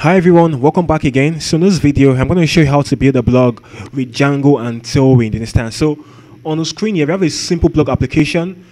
Hi everyone, welcome back again. So in this video, I'm going to show you how to build a blog with Django and Tailwind instance. So on the screen here, we have a simple blog application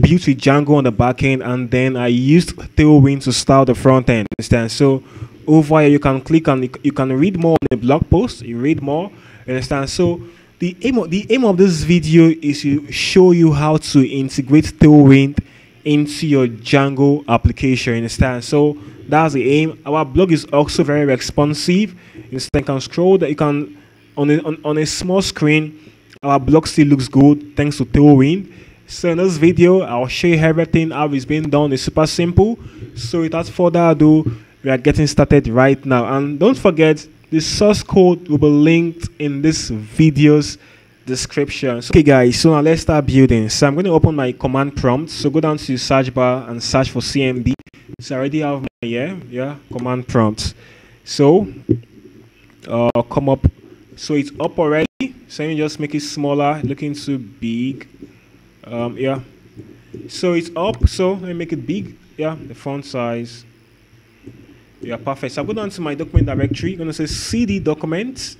built with Django on the back end, and then I used Tailwind to style the front end instance. So over here, you can click and you can read more on the blog post. You read more, understand? So the aim of this video is to show you how to integrate Tailwind into your Django application, understand? So that's the aim. Our blog is also very responsive. You can scroll that. You can on a small screen. Our blog still looks good thanks to Tailwind. So in this video, I'll show you everything how it's been done. It's super simple. So without further ado, we are getting started right now. And don't forget, the source code will be linked in this video's description. So, okay, guys. So now let's start building. So I'm going to open my command prompt. So go down to search bar and search for CMD. So I already have my command prompt. So come up. So it's up already. So let me just make it smaller, looking too big. So it's up. So let me make it big. The font size. Perfect. So I'll go down to my document directory. I'm gonna say CD document.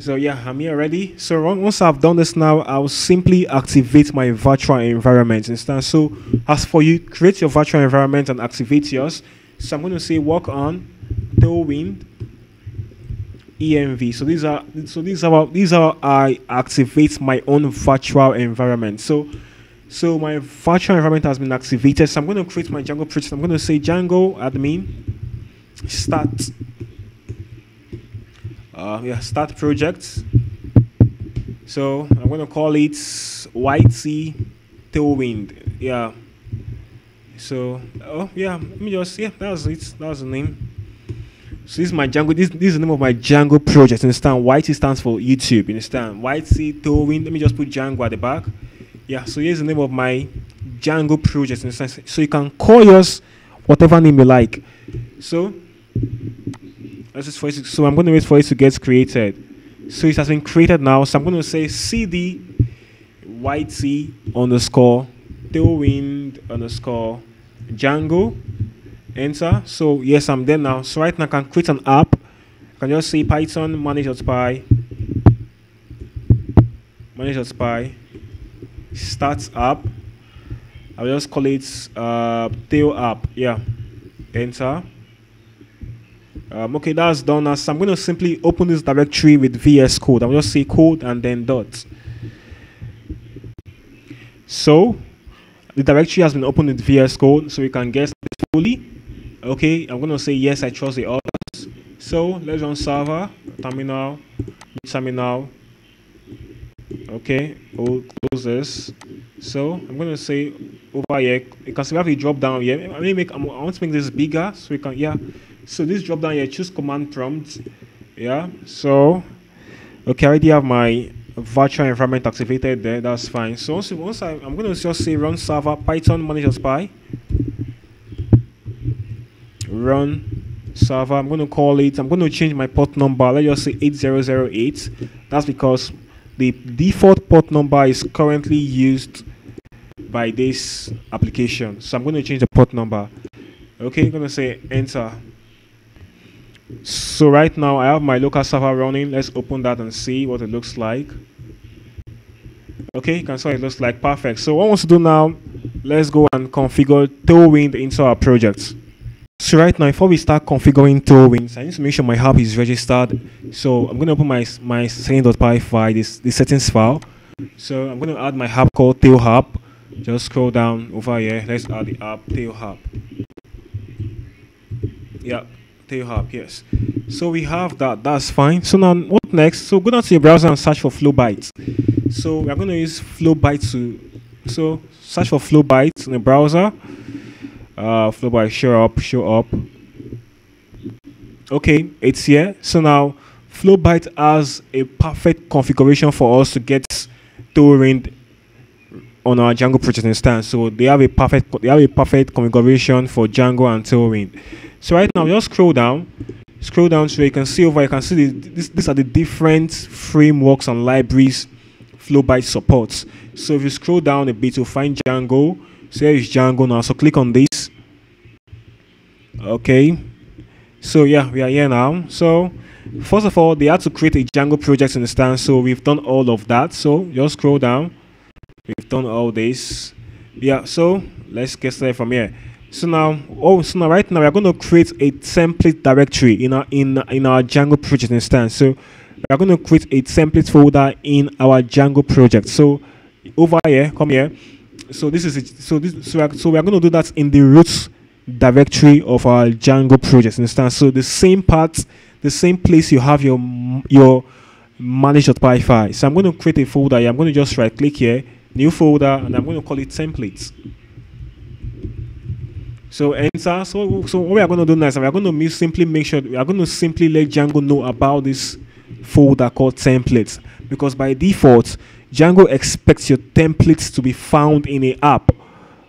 So I'm here already. So once I've done this now, I'll simply activate my virtual environment instance. So as for you, create your virtual environment and activate yours. So I'm gonna say work on Tailwind env. So these are how I activate my own virtual environment. So my virtual environment has been activated. So I'm going to create my Django project. I'm going to say Django admin start start project. So I'm going to call it YT Tailwind. So let me just that's it. That's the name. So this is my Django. This is the name of my Django project. Understand? YT stands for YouTube. Understand? YT Tailwind. Let me just put Django at the back. So here's the name of my Django project. So you can call yours whatever name you like. So let's just for it. So I'm going to wait for it to get created. So it has been created now. So I'm going to say cd yt underscore Tailwind underscore Django. Enter. So yes, I'm there now. So right now I can create an app. I can just say Python manage.py. Start app. I'll just call it TailApp. Enter. Okay, that's done now. So I'm going to simply open this directory with VS Code. I'll just say code and then dot. So the directory has been opened with VS Code, so we can guess this fully. Okay, I'm going to say yes, I trust the authors. So let's run server terminal. Okay, we'll close this. So I'm going to say over here, you can see we have a drop down here. I want to make this bigger so we can, So this drop down here, choose command prompt. So, okay, I already have my virtual environment activated there. That's fine. So once I'm going to just say run server Python manage.py. Run server. I'm going to call it, I'm going to change my port number. Let's just say 8008. That's because the default port number is currently used by this application. So I'm going to change the port number. Okay, I'm going to say enter. So right now I have my local server running. Let's open that and see what it looks like. Okay, you can see what it looks like. Perfect. So what I want to do now, let's go and configure Tailwind into our project. So right now, before we start configuring Tailwind, I need to make sure my app is registered. So I'm going to open my settings.py file, this settings file. So I'm going to add my app called TailHub. Just scroll down over here. Let's add the app TailHub. TailHub, yes. So we have that. That's fine. So now what next? So go down to your browser and search for Flowbite. So we're going to use Flowbite so search for Flowbite in the browser. Flowbite show up. Okay, it's here. So now Flowbite has a perfect configuration for us to get Tailwind on our Django project instance. So they have a perfect configuration for Django and Tailwind. So right now just scroll down so you can see over. You can see these are the different frameworks and libraries Flowbite supports. So if you scroll down a bit, you'll find Django. So here is Django now. So click on this. Okay, So yeah, we are here now. So first of all, they had to create a Django project instance. So we've done all of that. So just scroll down. We've done all this. Yeah, so let's get started from here. So now, right now we are going to create a template directory in our Django project instance. So we are going to create a template folder in our Django project. So over here, come here. So this is it. So we are going to do that in the root directory of our Django project instance. So the same part, the same place you have your manage.py file. So I'm going to create a folder here. I'm going to just right click here, new folder, and I'm going to call it templates. So enter. So what we are going to do now is we are going to simply make sure we are going to simply let Django know about this folder called templates, because by default Django expects your templates to be found in a app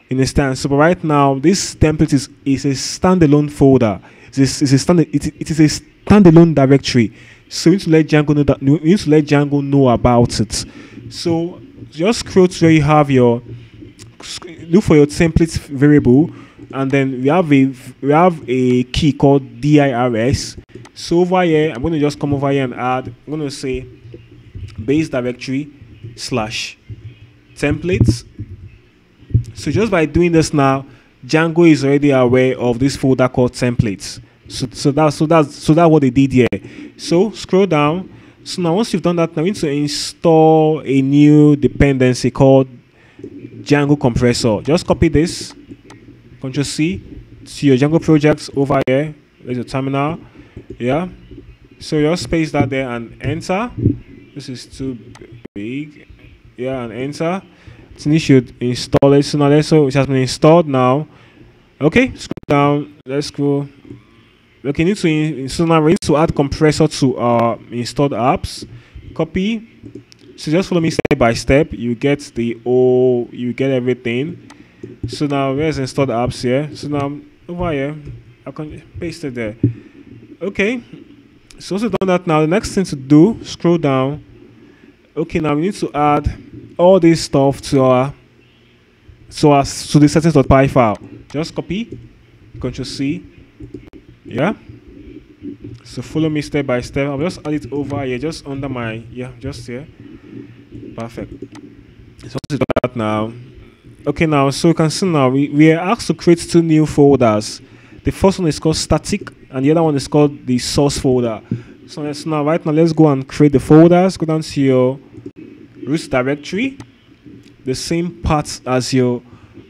instance. So right now this template is a standalone folder. It is a standalone directory. So we need to let Django know that about it. So just scroll to where you have your look for your templates variable, and then we have a key called dirs. So over here, I'm going to just come over here and add, I'm going to say base directory / templates. So just by doing this now, Django is already aware of this folder called templates. So that's what they did here. So scroll down. So now once you've done that, now we need to install a new dependency called Django-compressor. Just copy this, Ctrl C, to your Django projects over here. There's your terminal. Yeah. So just paste that there and enter. This is too big. Yeah, and enter. It should install it. So now, so it has been installed now. Okay, scroll down. Let's go. Okay, need to so now we need to add compressor to our installed apps. Copy. So just follow me step by step. You get you get everything. So now where's installed apps here? So now over here, I can paste it there. Okay. So once we've done that now, the next thing to do, scroll down. Okay, now we need to add all this stuff to the settings.py file. Just copy, Ctrl C. Yeah. So follow me step by step. I'll just add it over here, just under my just here. Perfect. So let's do that now. Okay, now so you can see now we are asked to create two new folders. The first one is called static, and the other one is called the source folder. So let's now let's go and create the folders. Go down to your root directory, the same parts as your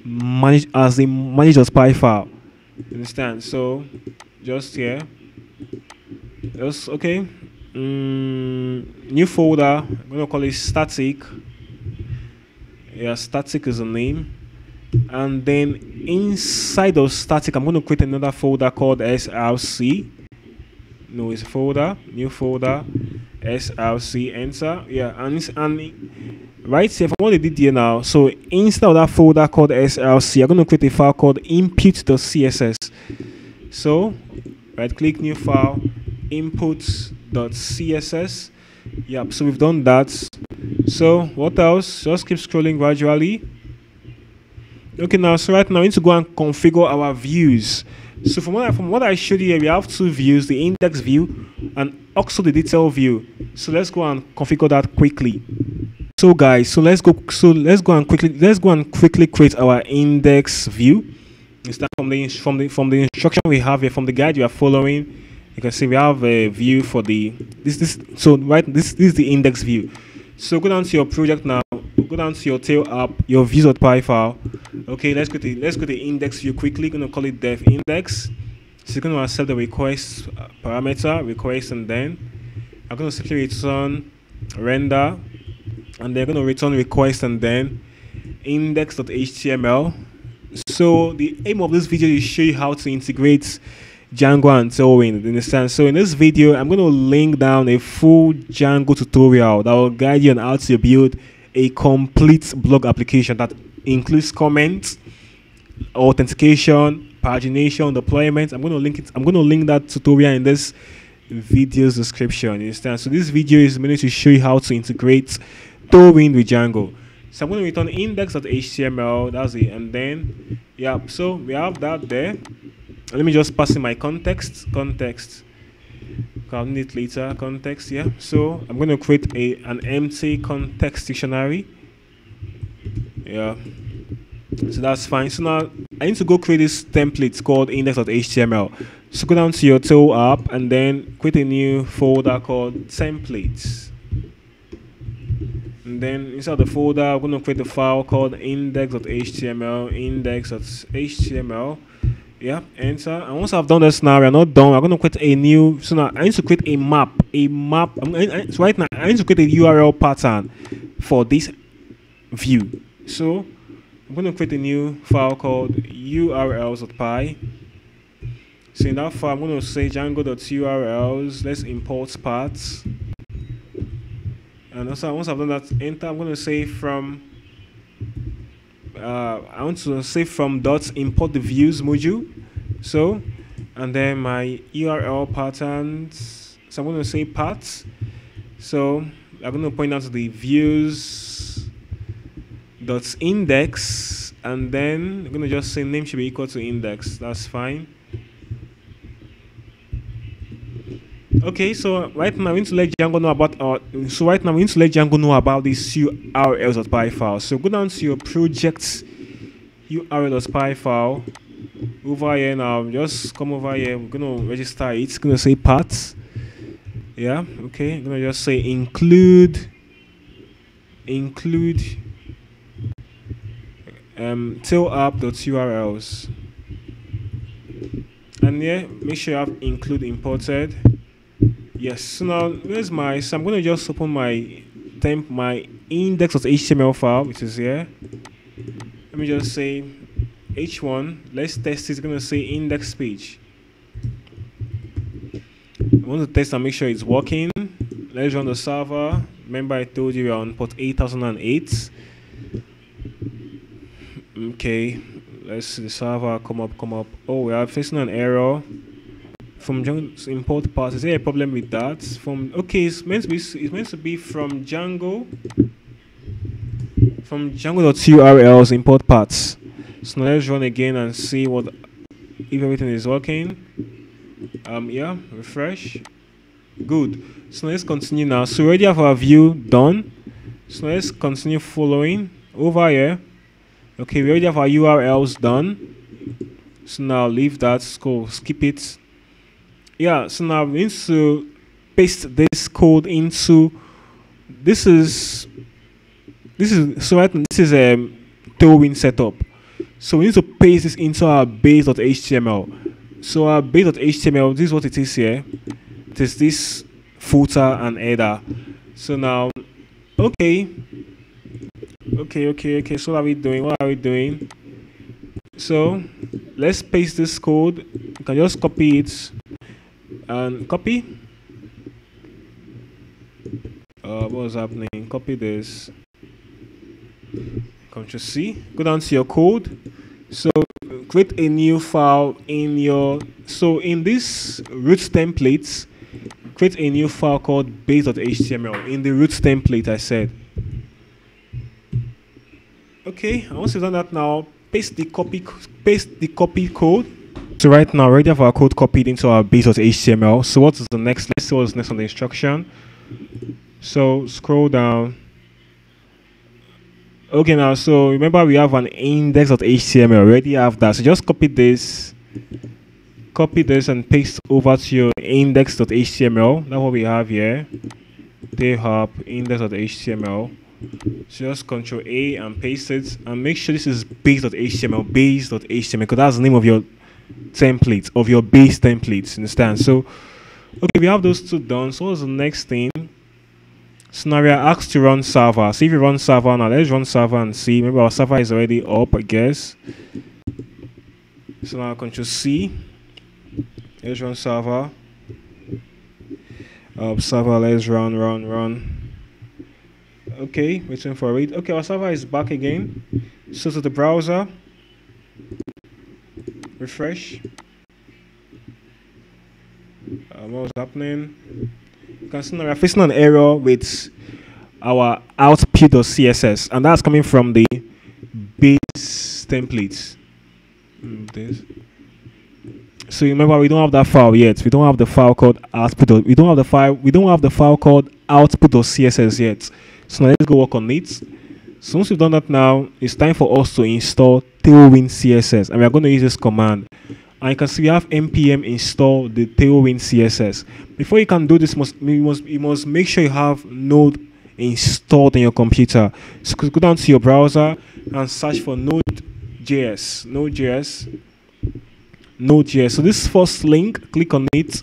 manage.py file. You understand? So just here, just okay. New folder. I'm gonna call it static. Yeah, static is the name. And then inside of static, I'm gonna create another folder called src. No, it's a folder. New folder. src. Enter. Yeah, and right here, from what they did here now, so instead of that folder called src, I'm going to create a file called input.css. so right click, new file, input.css. yep, so we've done that. So what else? Just keep scrolling gradually. Okay, now so right now we need to go and configure our views. So from what I showed you here, we have two views, the index view and also the detail view. So let's go and configure that quickly. So guys, so let's go and quickly create our index view. It's from the instruction we have here, from the guide you are following. You can see we have a view for the this is the index view. So go down to your project now. Go down to your TailApp, your views.py file. Okay, let's create the index view quickly. Gonna call it dev index. So you're gonna accept the request parameter, request, and then I'm gonna simply return render, and they're gonna return request and then index.html. So the aim of this video is to show you how to integrate Django and Tailwind, in a sense. So in this video, I'm gonna link down a full Django tutorial that will guide you on how to build a complete blog application that includes comments, authentication, pagination, deployment. I'm going to link that tutorial in this video's description. You understand? So this video is meant to show you how to integrate Tailwind with Django. So I'm going to return index.html, that's it. And then, yeah, so we have that there. Let me just pass in my context. I'll need it later, context, yeah. So I'm going to create an empty context dictionary. Yeah, so that's fine. So now I need to go create this template called index.html. So go down to your TailApp and then create a new folder called templates. And then inside the folder, I'm going to create a file called index.html, index.html. Yeah, enter. And once I've done this now, we are not done. I'm going to create a new. So now I need to create a map. So right now, I need to create a URL pattern for this view. So I'm going to create a new file called urls.py. So in that file, I'm going to say django.urls. Let's import parts. And also, once I've done that, enter. I'm going to say from. I want to say from dots import the views module. So, and then my URL patterns. So I'm going to say paths. So I'm going to point out to the views dots index, and then I'm going to just say name should be equal to index. That's fine. Okay, so right now we need to let Django know about this urls.py file. So go down to your projects url.py file over here now. Just come over here. We're gonna register it. It's gonna say paths. Yeah, okay. I'm gonna just say include tailapp.urls. And yeah, make sure you have include imported. Yes, so now there's my, so I'm going to just open my my index.html file, which is here. Let me just say h1, let's test it. It's going to say index page. I want to test and make sure it's working. Let's run the server. Remember I told you we are on port 8008. Okay, let's see the server come up. Oh, we are facing an error. From Django import parts, is there a problem with that? From okay, it's meant to be from Django. From Django.urls import parts. So now let's run again and see what if everything is working. Yeah, refresh. Good. So now let's continue now. So we already have our view done. So now let's continue following over here. Okay, we already have our URLs done. So now leave that. Go skip it. Yeah, so now we need to paste this code into this is a Tailwind setup. So we need to paste this into our base.html. So our base.html, this is what it is here. It is this footer and header. So now okay. So what are we doing? So let's paste this code. You can just copy it. And copy. What was happening? Copy this. Ctrl C. Go down to your code. So create a new file in your. So in this roots templates, create a new file called base.html in the roots template I said. Okay. Once you've done that now, paste the copy code. So right now, we already have our code copied into our base.html. So what is the next? Let's see what's next on the instruction. So scroll down. Okay, now so remember we have an index.html. We already have that. So just copy this, and paste over to your index.html. That's what we have here. TailHub index.html. So just Ctrl A and paste it, and make sure this is base.html. Base.html, because that's the name of your templates of your base templates, understand? So okay, we have those two done. So what's the next thing? So now we are asked to run server. So if you run server now, let's run server and see. Maybe our server is already up, I guess. So now Ctrl C. Let's run server. Server, let's run. Okay, waiting for it. Okay, our server is back again. So to the browser. Refresh. What was happening? You can see now we are facing an error with our output.css, and that's coming from the base templates. So remember, we don't have that file yet. We don't have the file called output. We don't have the file. We don't have the file called output.css yet. So now let's go work on it. So once we've done that, now it's time for us to install Tailwind CSS, and we are going to use this command. And you can see we have npm install the Tailwind CSS. Before you can do this, you must make sure you have Node installed on your computer. So go down to your browser and search for Node.js. Node.js. So this first link, click on it.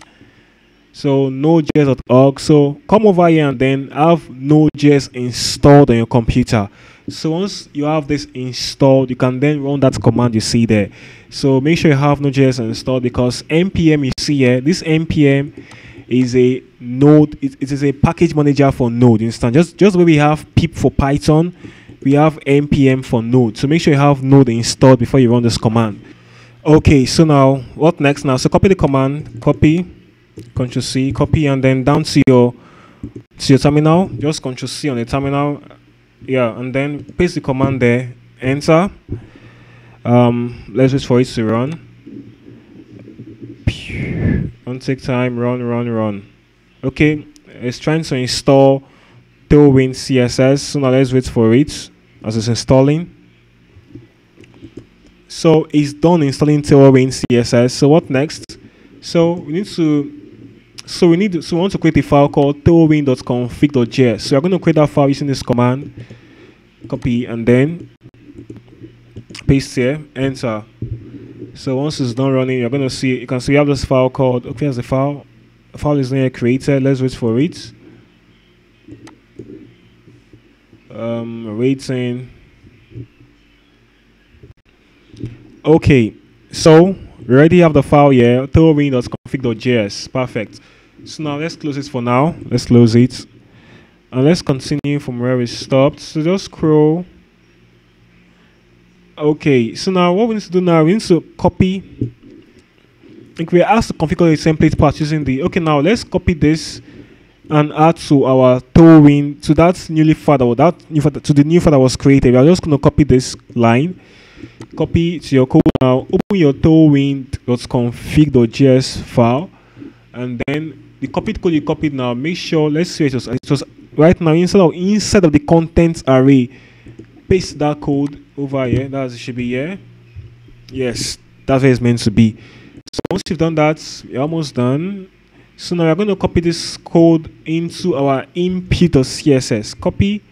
So Node.js.org. So come over here and then have Node.js installed on your computer. So once you have this installed, you can then run that command you see there. So make sure you have Node.js installed, because npm you see here, this npm is a Node. It is a package manager for Node. Instance, just the way we have pip for Python, we have npm for Node. So make sure you have Node installed before you run this command. Okay. So now what next? Now, so copy the command. Copy. Ctrl C, copy, and then down to your terminal. Just Ctrl C on the terminal, yeah, and then paste the command there. Enter. Let's wait for it to run. Don't take time. Run. Okay, it's trying to install Tailwind CSS. So now let's wait for it as it's installing. So it's done installing Tailwind CSS. So what next? So we need to. So we want to create a file called tailwind.config.js. So we're going to create that file using this command. Copy and then paste here. Enter. So once it's done running, you're going to see. You can see we have this file called. Okay, here's the file. The file is now created. Let's wait for it. Waiting. Okay. So we already have the file here. Tailwind.config.js. Perfect. So now let's close it for now. Let's close it. And let's continue from where we stopped. So just scroll. Okay. So now what we need to do now, we need to copy. Like we are asked to configure the template part using the. Okay, now let's copy this and add to our Tailwind. So that's newly file to the new file that was created. We are just going to copy this line. Copy to your code now. Open your tailwind.config.js file, and then the copied code you copied now. Make sure, let's see, it was right now inside of the content array. Paste that code over here. That should be here. Yes, that's where it's meant to be. So once you've done that, you're almost done. So now we're going to copy this code into our input.css. Copy,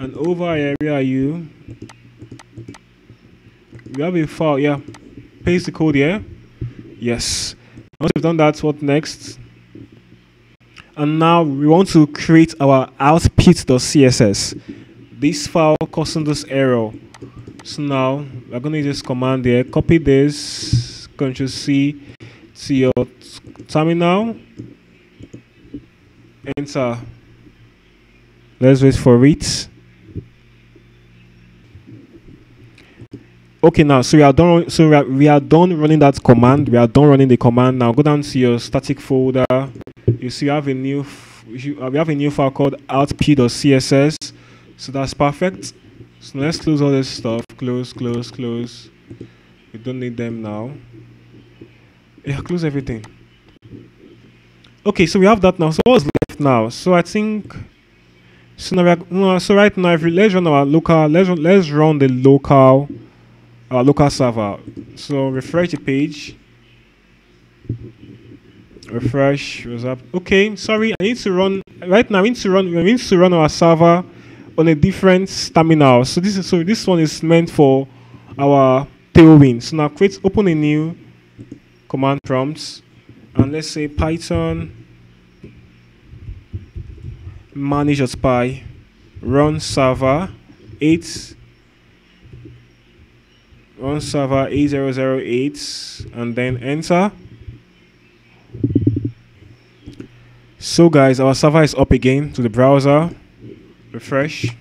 and over here, where are you? We have a file, yeah. Paste the code here. Yes. Once we've done that, what next? And now we want to create our output.css. This file causing this error. So now we're going to use this command here. Copy this, Ctrl C to your terminal. Enter. Let's wait for it. Okay, now so we are done. So we are done running that command. We are done running the command. Now go down to your static folder. You see, we have a new file called output.css. So that's perfect. So let's close all this stuff. Close. We don't need them now. Yeah, close everything. Okay, so we have that now. So what's left now? So I think. So now right now, if we let's run the local. Our local server. So refresh the page. Refresh. Okay, sorry. I need to run right now. We need to run our server on a different terminal. So this one is meant for our Tailwind. So now open a new command prompt, and let's say Python manage.py run server 8. On server 8008, and then enter. So guys, our server is up again to the browser. Refresh.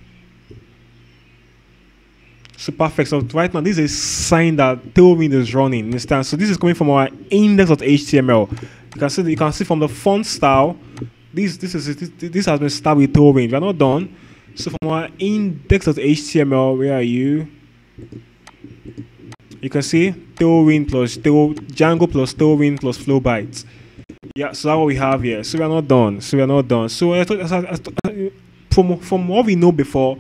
So perfect. So right now, this is a sign that Tailwind is running. Understand? So this is coming from our index.html. You can see from the font style This has been started with tail range. We're not done. So from our index.html, where are you? You can see tailwind plus Django plus tailwind plus flowbite. Yeah, so that's what we have here. So we are not done. So from what we know before,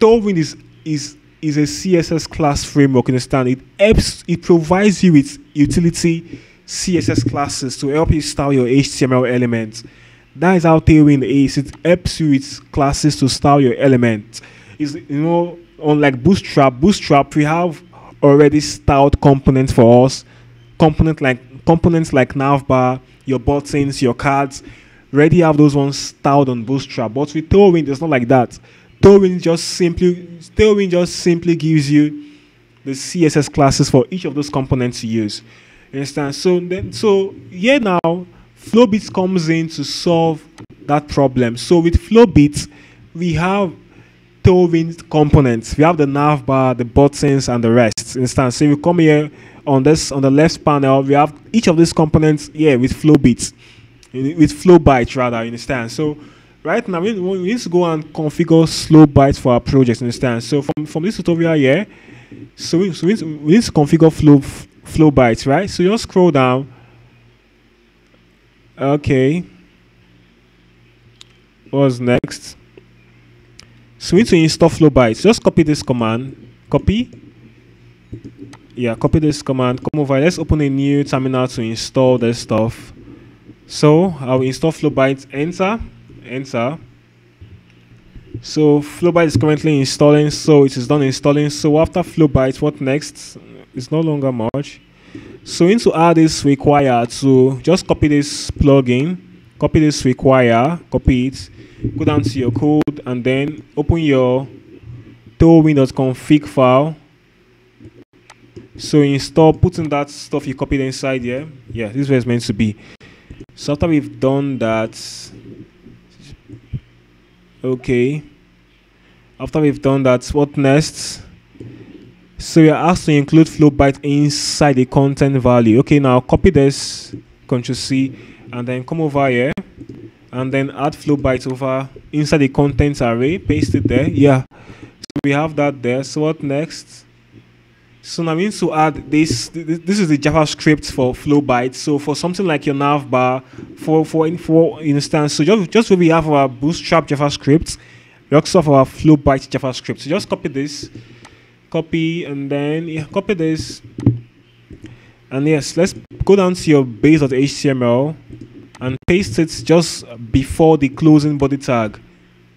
tailwind is a CSS class framework. You understand? It helps. It provides you with utility CSS classes to help you style your HTML elements. That is how tailwind is. It helps you with classes to style your elements. Is unlike Bootstrap. Bootstrap, we have already styled components for us, components like navbar, your buttons, your cards, already have those ones styled on Bootstrap. But with Tailwind, it's not like that. Tailwind just simply gives you the CSS classes for each of those components to use. You understand? So here now, Flowbite comes in to solve that problem. So with Flowbite, we have Tailwind components. We have the navbar, the buttons, and the rest. Instance. So if you come here on the left panel, we have each of these components here with Flowbite, You understand? So right now we need to go and configure Flowbite for our projects. Understand? So from this tutorial here, so we need to configure Flowbite, right? So just scroll down. Okay. What's next? So we need to install Flowbite. Just copy this command. Copy this command. Come over. Let's open a new terminal to install this stuff. So I'll install Flowbite. Enter. So Flowbite is currently installing. So it is done installing. So after Flowbite, what next? It's no longer much. So we need to add this require. So just copy this plugin. Copy this require. Copy it. Go down to your code and then open your tailwind.config file. So install, put in that stuff you copied inside here. Yeah, this is where it's meant to be. So after we've done that, okay. After we've done that, what next? So we are asked to include Flowbite inside the content value. Okay, now copy this, Ctrl C, and then come over here. And then add Flowbite over inside the contents array, paste it there. Yeah, so we have that there. So what next? So now we need to add this. This is the JavaScript for Flowbite. So for something like your navbar, for instance, so just where we have our Bootstrap JavaScript, we also have our Flowbite JavaScript. So just copy this, copy this, and yes, let's go down to your base.html. And paste it just before the closing body tag.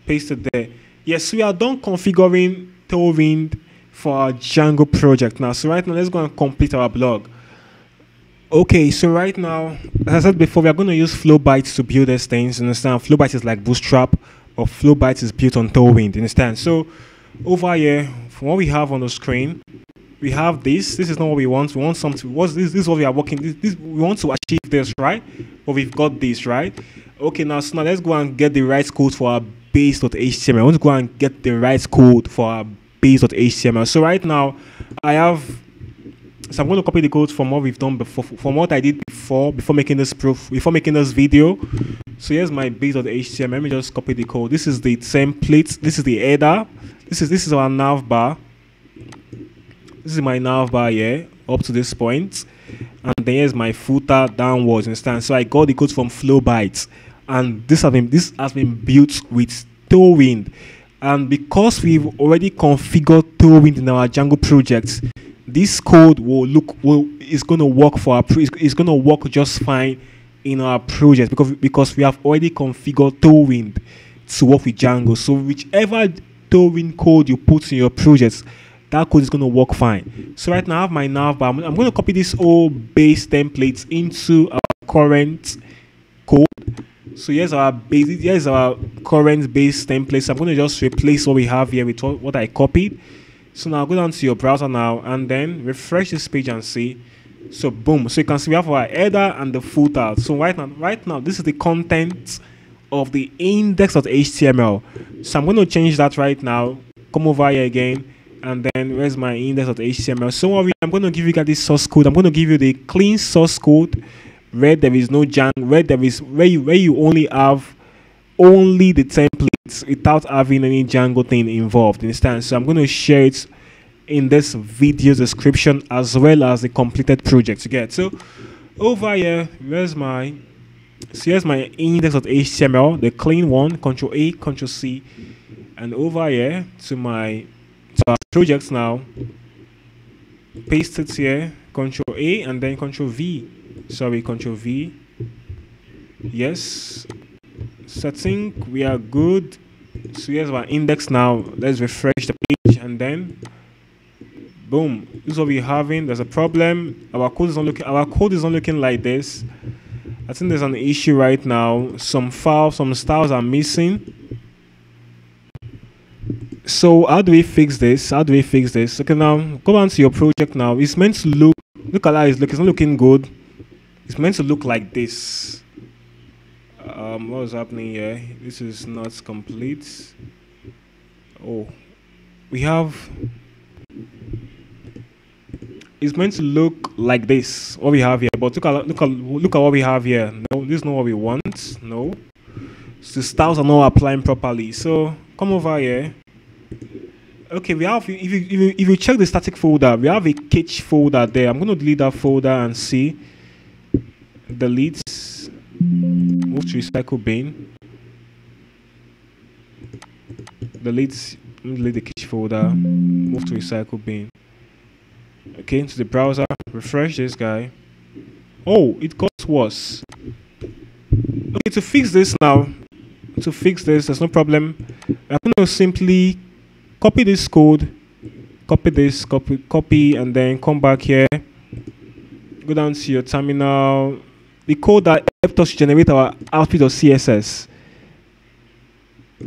Paste it there. Yes, we are done configuring Tailwind for our Django project now. So right now, let's go and complete our blog. Okay, so right now, as I said before, we are going to use Flowbite to build these things. Understand? Flowbite is like Bootstrap, or Flowbite is built on Tailwind. Understand? So over here, from what we have on the screen, we have this. This is not what we want. We want something. This is what we are working. We want to achieve this, right? But we've got this, right? Okay, so now let's go and get the right code for our base.html. I want to go and get the right code for our base.html. So right now, I'm going to copy the code from what we've done before, from what I did before making this proof, before making this video. So here's my base.html. Let me just copy the code. This is the template. This is the header. This is our navbar. This is my navbar here up to this point, and then here's my footer downwards. Understand? So I got the code from Flowbite, and this has been built with Tailwind. And because we've already configured Tailwind in our Django project, this code is going to work for our just fine in our project because we have already configured Tailwind to work with Django. So whichever Tailwind code you put in your projects, that code is going to work fine. So right now I have my navbar. I'm going to copy this whole base template into our current code. So here's our current base template. So I'm going to just replace what we have here with what I copied. So now go down to your browser now and then refresh this page and see. So boom. So you can see we have our header and the footer. So right now this is the content of the index.html. So I'm going to change that right now. Come over here again. And then where's my index.html? So I'm going to give you guys this source code. I'm going to give you the clean source code where there is no junk, where you only have only the templates without having any Django thing involved, instance. So I'm going to share it in this video description as well as the completed project to get. So over here, where's my, so here's my index.html, the clean one, Control A, Control C, and over here to my projects now. Paste it here, Control A, and then Control V. Sorry, Control V. Yes. So I think we are good. So here's our index now. Let's refresh the page and then boom. This is what we're having. There's a problem. Our code is not looking. Our code is not looking like this. I think there's an issue right now. Some files, some styles are missing. So how do we fix this? How do we fix this? Okay, now go on to your project now. It's meant to look at how it's looking. It's not looking good. It's meant to look like this. What's happening here? This is not complete. Oh, we have. It's meant to look like this. What we have here, but look at what we have here. No, this is not what we want. No, so the styles are not applying properly. So come over here. Okay, we have. If you check the static folder, we have a cache folder there. I'm gonna delete that folder and see. Delete. Move to recycle bin. Delete the cache folder. Move to recycle bin. Okay, into the browser. Refresh this guy. Oh, it got worse. Okay, to fix this now. To fix this, there's no problem. I'm gonna simply copy this code. Copy this. Copy, and then come back here. Go down to your terminal. The code that helped us generate our output of CSS.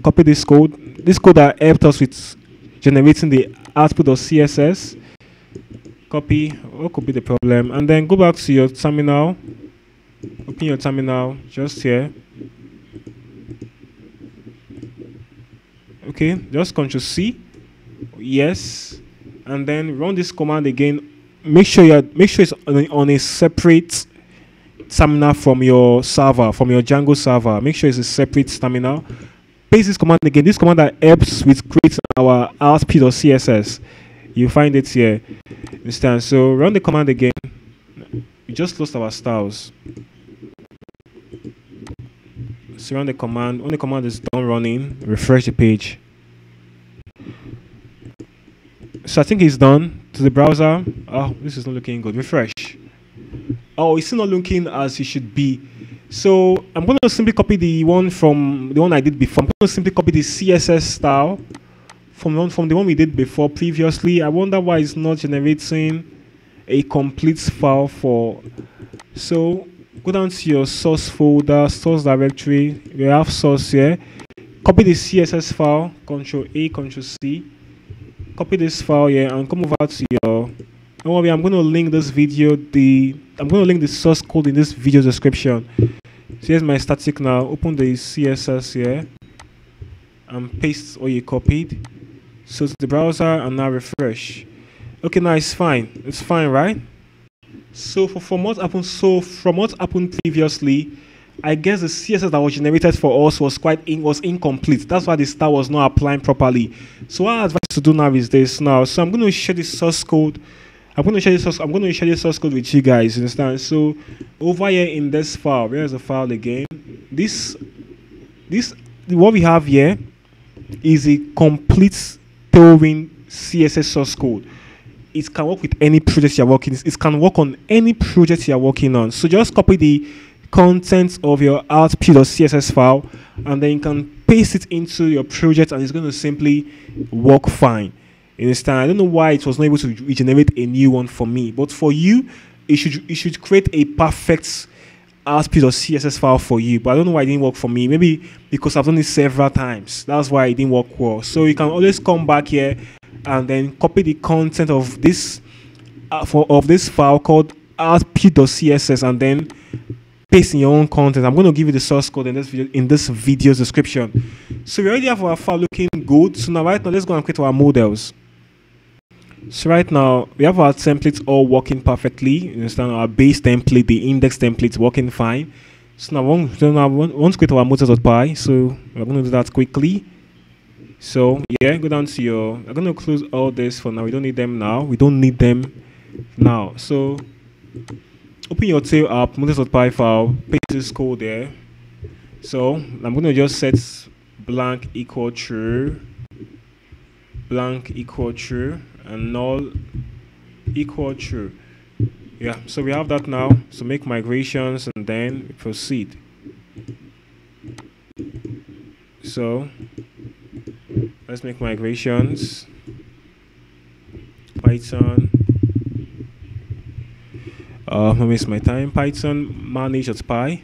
Copy this code. This code that helped us with generating the output of CSS. Copy. What could be the problem? And then go back to your terminal. Open your terminal just here. Okay, just Control C. Yes, and then run this command again. Make sure it's on a separate terminal from your server, from your Django server. Make sure it's a separate terminal. Paste this command again. This command that helps with creating our output or CSS. You find it here. Understand? So run the command again. We just lost our styles. So run the command. When the command is done running, refresh the page. So I think it's done. To the browser. Oh, this is not looking good. Refresh. Oh, it's not looking as it should be. So I'm going to simply copy the one from the one I did before. I'm going to simply copy the CSS style from the one we did before previously. I wonder why it's not generating a complete file for. So go down to your source folder, source directory. We have source here. Copy the CSS file. Control A, Control C. Copy this file here and come over to your. Don't worry, I'm going to link this video. I'm going to link the source code in this video description. So here's my static now. Open the CSS here and paste what you copied. So to the browser and now refresh. Okay, now it's fine. It's fine, right? So from what happened previously, I guess the CSS that was generated for us was incomplete. That's why the style was not applying properly. So what I advise you to do now is this now. So I'm going to share the source code. I'm going to share the source code with you guys. Understand? So over here in this file, where's the file again? What we have here is a complete Tailwind CSS source code. It can work with any project you're working. It can work on any project you're working on. So just copy the contents of your output.css file, and then you can paste it into your project, and it's going to simply work fine. Understand? I don't know why it was not able to regenerate a new one for me, but for you, it should create a perfect output.css file for you. But I don't know why it didn't work for me. Maybe because I've done this several times. That's why it didn't work well. So you can always come back here and then copy the content of this file called output.css, and then paste in your own content. I'm going to give you the source code in this video description. So we already have our file looking good. So now right now, let's go and create our models. So right now we have our templates all working perfectly. You understand? Our base template, the index templates working fine. So now one script of our motor.py, so we're going to do that quickly. So yeah, go down to your, I'm going to close all this for now. We don't need them now. So open your tail app, motor.py file, paste this code there. So I'm going to just set blank equal true, blank equal true, and null equal true. Yeah, so we have that now. So make migrations and then proceed. So let's make migrations. Python. I waste my time. Python manage.py.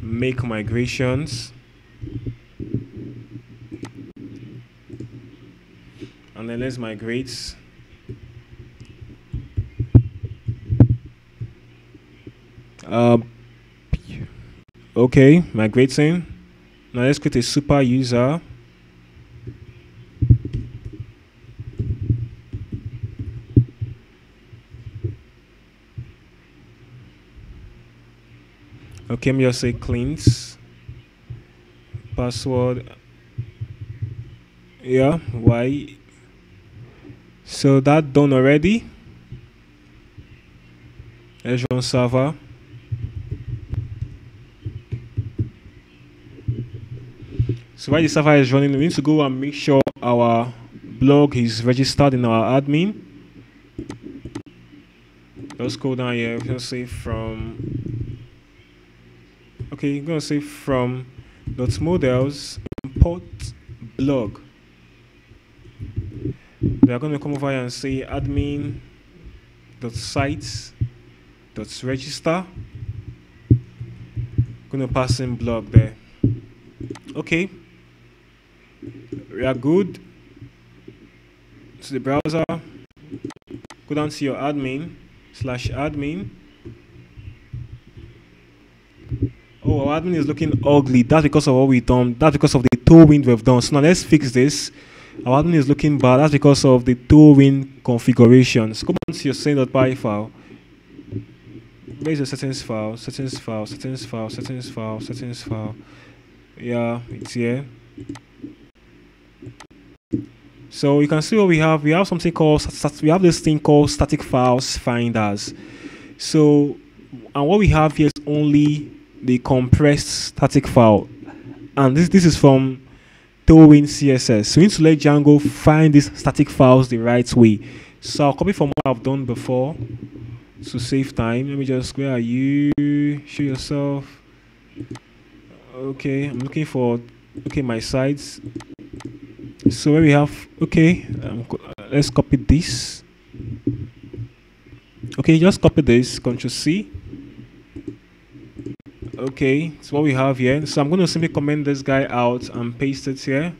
Make migrations. And then let's migrate. Okay, migrating. Now let's create a super user. Okay, let me just say cleans password. Yeah, why? So that done already. Let's run server. So while the server is running, we need to go and make sure our blog is registered in our admin. Let's go down here. We're gonna say from. Okay, we're gonna say from .models import blog. We are gonna come over here and say admin.sites.register. Gonna pass in blog there. Okay. We are good. So the browser, go down to your admin, /admin. Oh, our admin is looking ugly. That's because of what we've done. That's because of the Tailwind we've done. So now let's fix this. Our admin is looking bad. That's because of the Tailwind configurations. Go down to your settings.py file. Where's your settings file? Settings file, settings file, settings file, settings file. Yeah, it's here. So you can see what we have. We have something called, we have this thing called static files finders. So, and what we have here is only the compressed static file. And this is from Tailwind CSS. So we need to let Django find these static files the right way. So I'll copy from what I've done before to save time. Let me just, where are you? Show yourself. Okay, I'm looking for, okay, my sites. So where we have, okay, let's copy this. Okay, just copy this, Ctrl+C. Okay, so what we have here. So I'm going to simply comment this guy out and paste it here.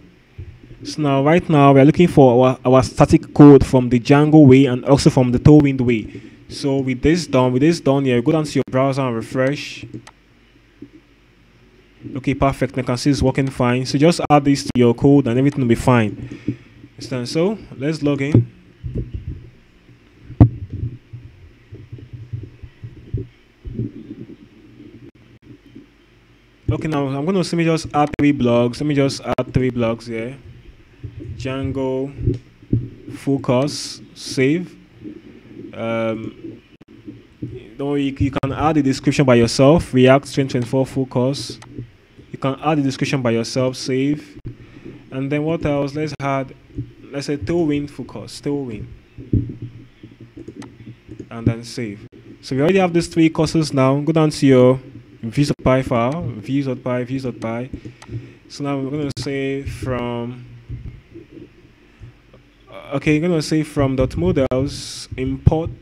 So now, right now, we are looking for our static code from the Django way and also from the Tailwind way. So with this done here, go down to your browser and refresh. Okay, perfect. You can see it's working fine. So just add this to your code and everything will be fine. So let's log in. Okay, now I'm going to simply just add 3 blogs. Let me just add 3 blogs here. Django, focus, save. You can add the description by yourself. React 2024 focus. You can add the description by yourself, save. And then what else? Let's add, let's say Tailwind focus, Tailwind. And then save. So we already have these 3 courses now. Go down to your views.py file, views.py, views.py. So now we're going to say from, okay, you're going to say from .models import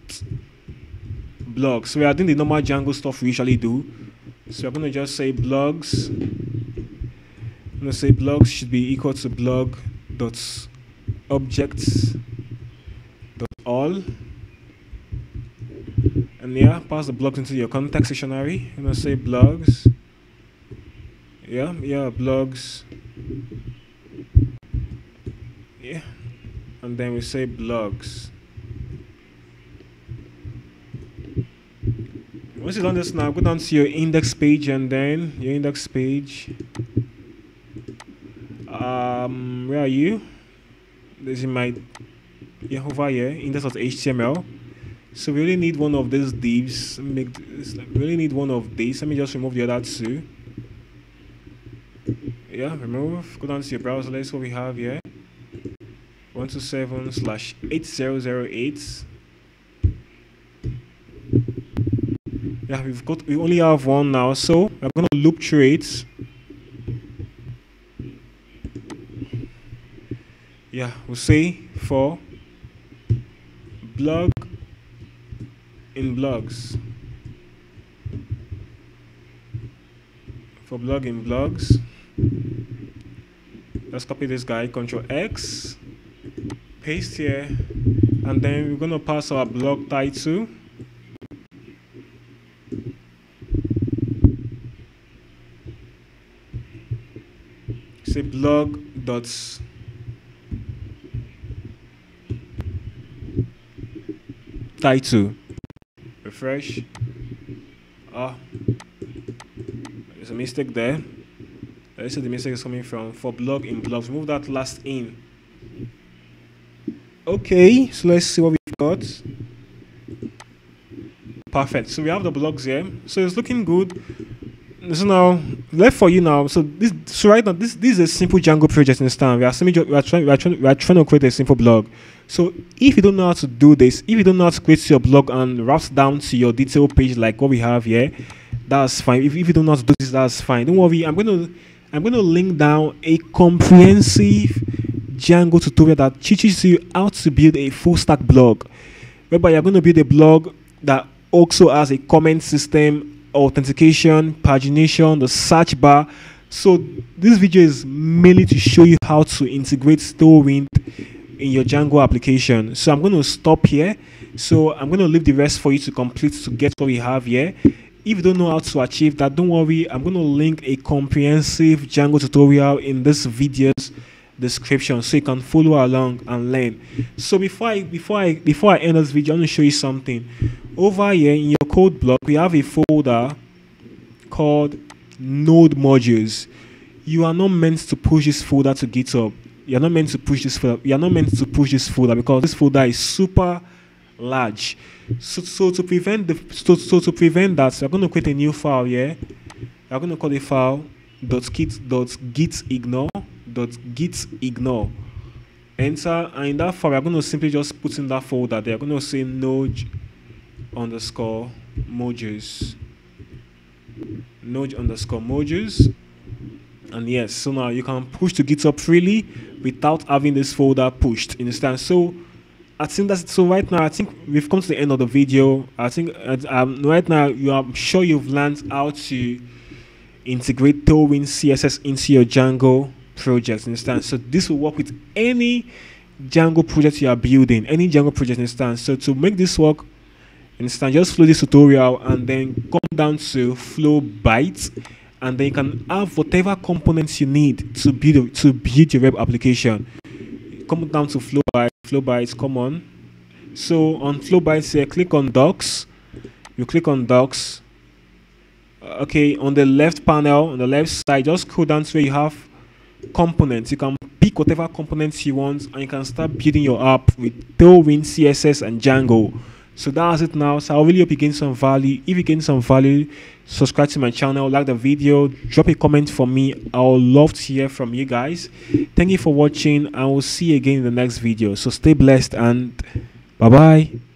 blogs. So we are doing the normal Django stuff we usually do. So I'm going to just say blogs. I'm going to say blogs should be equal to blog.objects.all. And yeah, pass the blogs into your context dictionary. I'm going to say blogs. Yeah, yeah, blogs. Yeah. And then we say blogs. Once you've done this now, go down to your index page, and then your index page, where are you? This is my, yeah, over here, index.html. So we really need one of these divs. Make this, we really need one of these. Let me just remove the other two. Yeah, remove. Go down to your browser. Let's see what we have here. 127/8008. Yeah, we've got, we only have one now, so I'm gonna loop through it. Yeah, we'll say for blog in blogs. For blog in blogs. Let's copy this guy, Control X, paste here, and then we're gonna pass our blog title. Say blog dots. Title. Refresh. Ah, there's a mistake there. Let's see the mistake is coming from for blog in blogs. Move that last in. Okay, so let's see what we've got. Perfect. So we have the blogs here. So it's looking good. So now left for you now. So this, so right now this is a simple Django project in Stan. We are trying to create a simple blog. So if you don't know how to do this, if you don't know how to create your blog and route down to your detail page like what we have here, that's fine. If you don't know how to do this, that's fine. Don't worry. I'm gonna link down a comprehensive Django tutorial that teaches you how to build a full stack blog, whereby you're gonna build a blog that also has a comment system, authentication, pagination, the search bar. So this video is mainly to show you how to integrate Tailwind in your Django application. So I'm gonna stop here. So I'm gonna leave the rest for you to complete to get what we have here. If you don't know how to achieve that, don't worry. I'm going to link a comprehensive Django tutorial in this video's description so you can follow along and learn. So before I end this video, I'm going to show you something. Over here in your code block, we have a folder called Node Modules. You are not meant to push this folder to GitHub. You're not meant to push this folder. You're not meant to push this folder because this folder is super large. So to prevent that, I'm going to create a new file here. I'm going to call the file .gitignore. Enter, and in that file, I'm going to simply just put in that folder. They're going to say node_modules, and yes, so now you can push to GitHub freely without having this folder pushed. You understand? So I think that's it. So right now, I think we've come to the end of the video. I think right now, I'm sure you've learned how to integrate Tailwind CSS into your Django project. Understand? So this will work with any Django project you are building, any Django project. Understand? So to make this work, understand, just follow this tutorial and then come down to Flowbite, and then you can have whatever components you need to build your web application. Come down to Flowbite. Flowbite, come on. So on Flowbite here, click on Docs. You click on Docs. Okay, on the left panel, on the left side, just scroll down to where you have components. You can pick whatever components you want, and you can start building your app with Tailwind, CSS, and Django. So that's it now. So I really hope you gain some value. If you gain some value, subscribe to my channel, like the video, drop a comment for me. I would love to hear from you guys. Thank you for watching. I will see you again in the next video. So stay blessed and bye-bye.